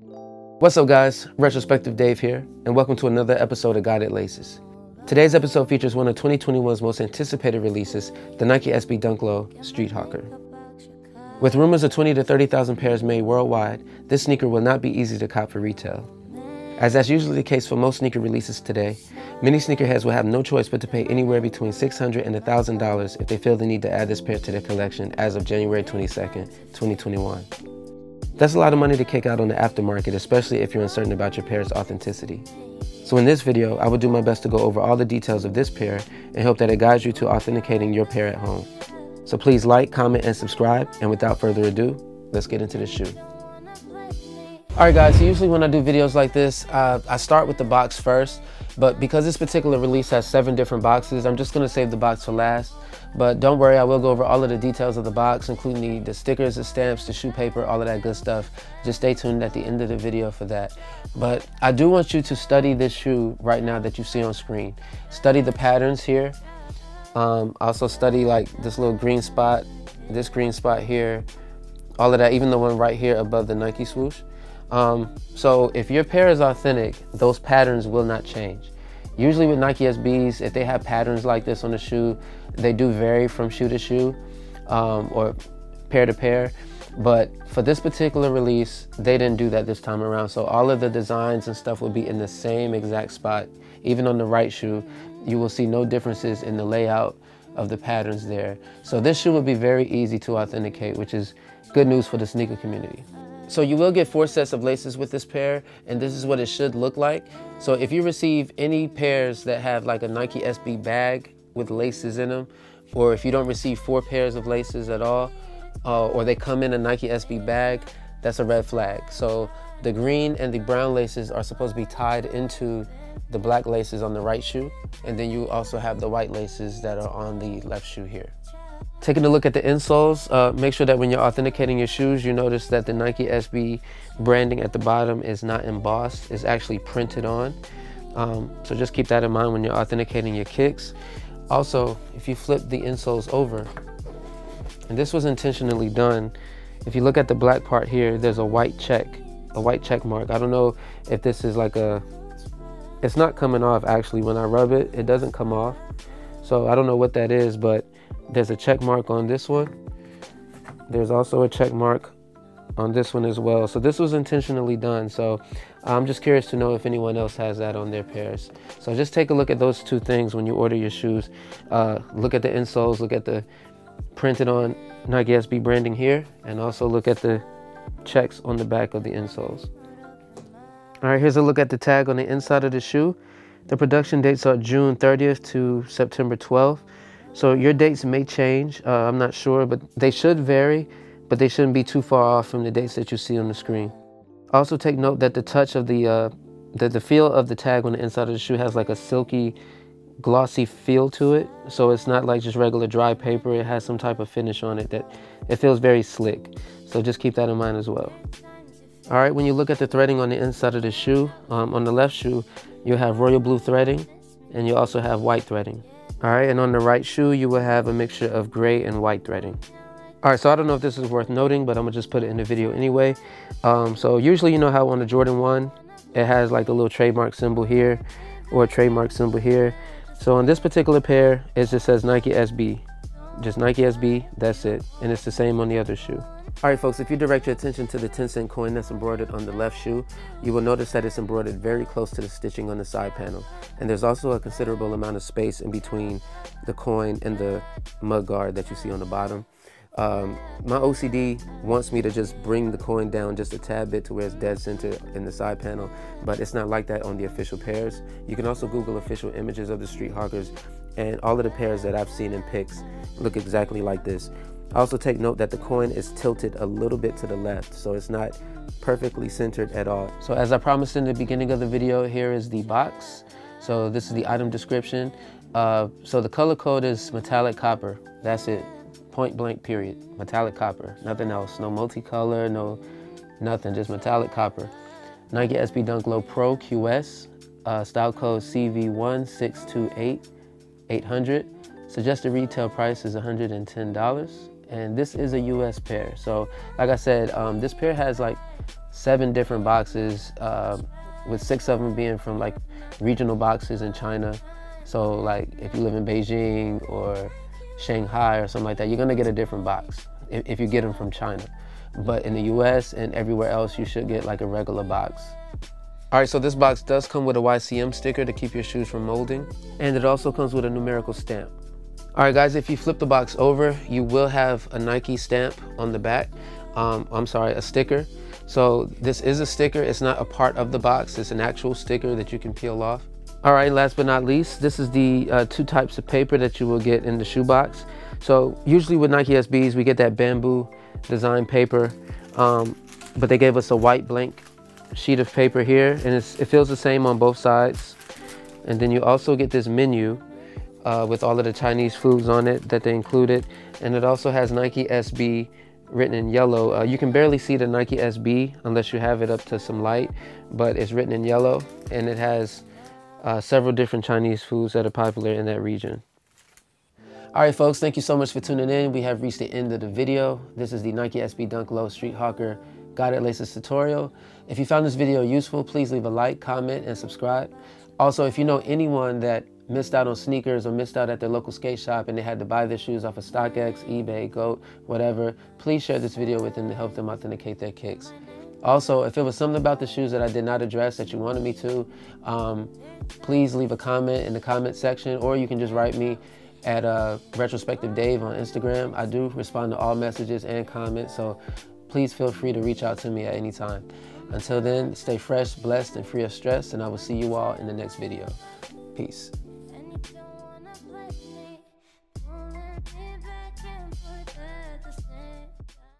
What's up guys, Retrospective Dave here, and welcome to another episode of Guided Laces. Today's episode features one of 2021's most anticipated releases, the Nike SB Dunk Low Street Hawker. With rumors of 20,000 to 30,000 pairs made worldwide, this sneaker will not be easy to cop for retail. As that's usually the case for most sneaker releases today, many sneakerheads will have no choice but to pay anywhere between $600 and $1,000 if they feel the need to add this pair to their collection as of January 22nd, 2021. That's a lot of money to kick out on the aftermarket, especially if you're uncertain about your pair's authenticity. So in this video, I will do my best to go over all the details of this pair and hope that it guides you to authenticating your pair at home. So please like, comment, and subscribe, and without further ado, let's get into the shoe. All right guys, so usually when I do videos like this, I start with the box first, but because this particular release has 7 different boxes, I'm just gonna save the box for last. But don't worry, I will go over all of the details of the box, including the stickers, the stamps, the shoe paper, all of that good stuff. Just stay tuned at the end of the video for that. But I do want you to study this shoe right now that you see on screen. Study the patterns here. Also study like this little green spot, this green spot here, all of that, even the one right here above the Nike swoosh. So if your pair is authentic, those patterns will not change. Usually with Nike SBs, if they have patterns like this on the shoe, they do vary from shoe to shoe or pair to pair. But for this particular release, they didn't do that this time around. So all of the designs and stuff will be in the same exact spot. Even on the right shoe, you will see no differences in the layout of the patterns there. So this shoe will be very easy to authenticate, which is good news for the sneaker community. So you will get 4 sets of laces with this pair, and this is what it should look like. So if you receive any pairs that have like a Nike SB bag with laces in them, or if you don't receive 4 pairs of laces at all, or they come in a Nike SB bag, that's a red flag. So the green and the brown laces are supposed to be tied into the black laces on the right shoe, and then you also have the white laces that are on the left shoe here. Taking a look at the insoles, make sure that when you're authenticating your shoes, you notice that the Nike SB branding at the bottom is not embossed, it's actually printed on. So just keep that in mind when you're authenticating your kicks. Also, if you flip the insoles over, and this was intentionally done, if you look at the black part here, there's a white check mark. I don't know if this is like a, it's not coming off actually. When I rub it, it doesn't come off. So I don't know what that is, but there's a check mark on this one. There's also a check mark on this one as well. So this was intentionally done. So I'm just curious to know if anyone else has that on their pairs. So just take a look at those 2 things when you order your shoes. Look at the insoles, look at the printed on Nike SB branding here, and also look at the checks on the back of the insoles. All right, here's a look at the tag on the inside of the shoe. The production dates are June 30th to September 12th. So your dates may change, I'm not sure, but they should vary, but they shouldn't be too far off from the dates that you see on the screen. Also take note that the touch of the feel of the tag on the inside of the shoe has like a silky, glossy feel to it. So it's not like just regular dry paper, it has some type of finish on it that it feels very slick. So just keep that in mind as well. All right, when you look at the threading on the inside of the shoe, on the left shoe, you have royal blue threading, and you also have white threading. All right, and on the right shoe, you will have a mixture of gray and white threading. All right, so I don't know if this is worth noting, but I'm gonna just put it in the video anyway. So usually, you know how on the Jordan 1, it has like a little trademark symbol here or a trademark symbol here. So on this particular pair, it just says Nike SB. Just Nike SB, that's it. And it's the same on the other shoe. All right, folks, if you direct your attention to the 10-cent coin that's embroidered on the left shoe, you will notice that it's embroidered very close to the stitching on the side panel. And there's also a considerable amount of space in between the coin and the mug guard that you see on the bottom. My OCD wants me to just bring the coin down just a tad bit to where it's dead center in the side panel, but it's not like that on the official pairs. You can also Google official images of the Street Hawkers, and all of the pairs that I've seen in pics look exactly like this. Also take note that the coin is tilted a little bit to the left, so it's not perfectly centered at all. So as I promised in the beginning of the video, here is the box. So this is the item description. So the color code is metallic copper, that's it. Point blank period, metallic copper, nothing else, no multicolor, no nothing, just metallic copper. Nike SB Dunk Low Pro QS, style code CV1628800. Suggested retail price is $110, and this is a US pair. So like I said, this pair has like 7 different boxes, with 6 of them being from like regional boxes in China. So like if you live in Beijing or Shanghai or something like that, you're gonna get a different box if you get them from China. But in the US and everywhere else, you should get like a regular box. All right, so this box does come with a YCM sticker to keep your shoes from molding, and it also comes with a numerical stamp. All right, guys, if you flip the box over, you will have a Nike stamp on the back. I'm sorry, a sticker. So this is a sticker. It's not a part of the box. It's an actual sticker that you can peel off. All right, last but not least, this is the 2 types of paper that you will get in the shoe box. So usually with Nike SBs, we get that bamboo design paper, but they gave us a white blank sheet of paper here, and it feels the same on both sides. And then you also get this menu with all of the Chinese foods on it that they included, and it also has Nike SB written in yellow. You can barely see the Nike SB unless you have it up to some light, but it's written in yellow, and it has several different Chinese foods that are popular in that region. All right, folks, thank you so much for tuning in. We have reached the end of the video. This is the Nike SB Dunk Low Street Hawker Guided Laces tutorial. If you found this video useful, please leave a like, comment, and subscribe. Also, if you know anyone that missed out on sneakers or missed out at their local skate shop and they had to buy their shoes off of StockX, eBay, GOAT, whatever, please share this video with them to help them authenticate their kicks. Also, if it was something about the shoes that I did not address that you wanted me to, please leave a comment in the comment section, or you can just write me at Retrospective Dave on Instagram. I do respond to all messages and comments, so please feel free to reach out to me at any time. Until then, stay fresh, blessed, and free of stress, and I will see you all in the next video. Peace.